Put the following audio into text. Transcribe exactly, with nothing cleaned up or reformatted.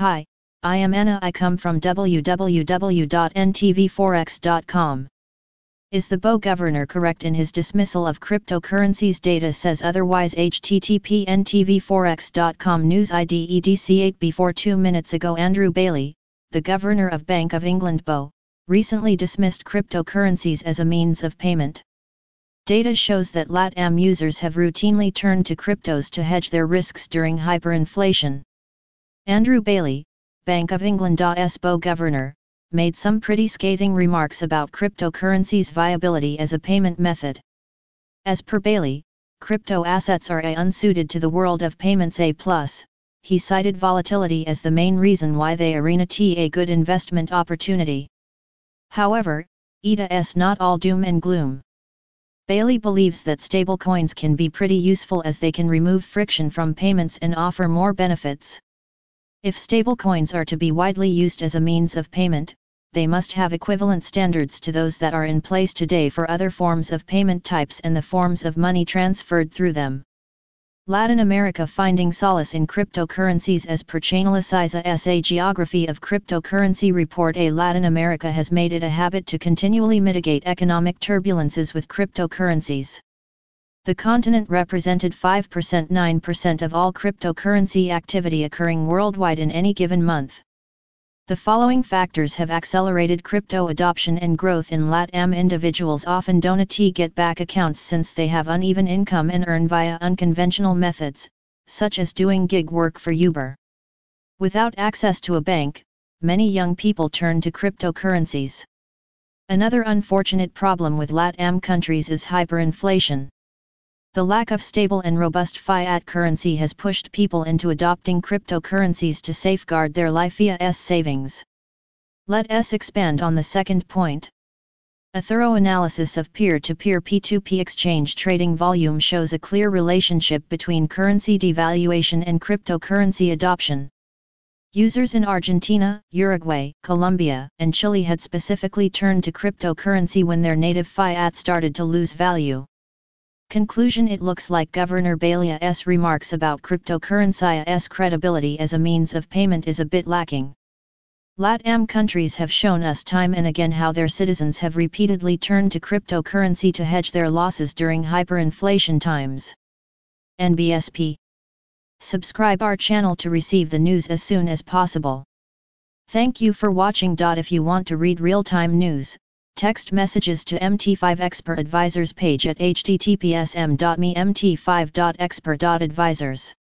Hi, I am Anna. I come from w w w dot n t v forex dot com. Is the B O governor correct in his dismissal of cryptocurrencies? Data says otherwise. H T T P n t v forex dot com News I D E D C eight B four two minutes ago. Andrew Bailey, the governor of Bank of England B O, recently dismissed cryptocurrencies as a means of payment. Data shows that LATAM users have routinely turned to cryptos to hedge their risks during hyperinflation. Andrew Bailey, Bank of England's B O governor, made some pretty scathing remarks about cryptocurrencies' viability as a payment method. As per Bailey, crypto assets are unsuited to the world of payments. A plus, he cited volatility as the main reason why they are not a good investment opportunity. However, it's not all doom and gloom. Bailey believes that stablecoins can be pretty useful as they can remove friction from payments and offer more benefits. If stablecoins are to be widely used as a means of payment, they must have equivalent standards to those that are in place today for other forms of payment types and the forms of money transferred through them. Latin America finding solace in cryptocurrencies. As per Chainalysis, a geography of cryptocurrency report, a Latin America has made it a habit to continually mitigate economic turbulences with cryptocurrencies. The continent represented five to nine percent of all cryptocurrency activity occurring worldwide in any given month. The following factors have accelerated crypto adoption and growth in LATAM. Individuals often don't get back accounts since they have uneven income and earn via unconventional methods, such as doing gig work for Uber. Without access to a bank, many young people turn to cryptocurrencies. Another unfortunate problem with LATAM countries is hyperinflation. The lack of stable and robust fiat currency has pushed people into adopting cryptocurrencies to safeguard their life's savings. Let us expand on the second point. A thorough analysis of peer-to-peer P two P exchange trading volume shows a clear relationship between currency devaluation and cryptocurrency adoption. Users in Argentina, Uruguay, Colombia, and Chile had specifically turned to cryptocurrency when their native fiat started to lose value. Conclusion: it looks like Governor Bailey's remarks about cryptocurrency's credibility as a means of payment is a bit lacking. LATAM countries have shown us time and again how their citizens have repeatedly turned to cryptocurrency to hedge their losses during hyperinflation times. N B S P. Subscribe our channel to receive the news as soon as possible. Thank you for watching. If you want to read real-time news, text messages to M T five Expert Advisors page at h t t p s colon slash slash m dot m e slash m t five dot expert dot advisors.